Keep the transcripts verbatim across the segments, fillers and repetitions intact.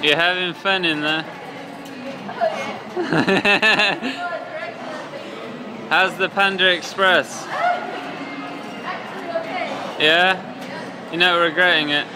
You're having fun in there. How's the Panda Express? Yeah? You're not regretting it?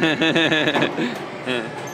Hehehehe